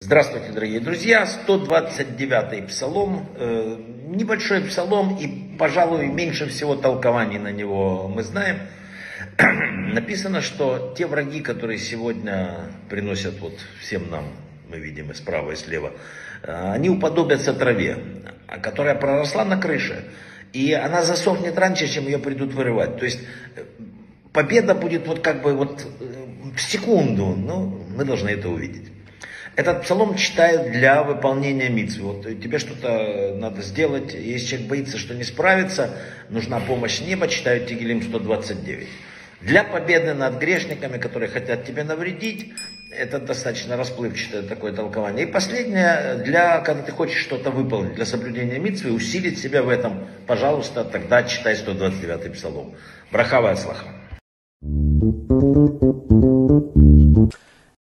Здравствуйте, дорогие друзья! 129-й псалом. Небольшой псалом и, пожалуй, меньше всего толкований на него мы знаем. Написано, что те враги, которые сегодня приносят вот всем нам, мы видим и справа, и слева, они уподобятся траве, которая проросла на крыше, и она засохнет раньше, чем ее придут вырывать. То есть победа будет вот как бы вот в секунду, ну, мы должны это увидеть. Этот псалом читают для выполнения мицвы. Вот тебе что-то надо сделать, если человек боится, что не справится, нужна помощь неба, читают Тегилим 129. Для победы над грешниками, которые хотят тебе навредить, это достаточно расплывчатое такое толкование. И последнее, когда ты хочешь что-то выполнить, для соблюдения мицвы, усилить себя в этом, пожалуйста, тогда читай 129-й псалом. Брахава и аслаха.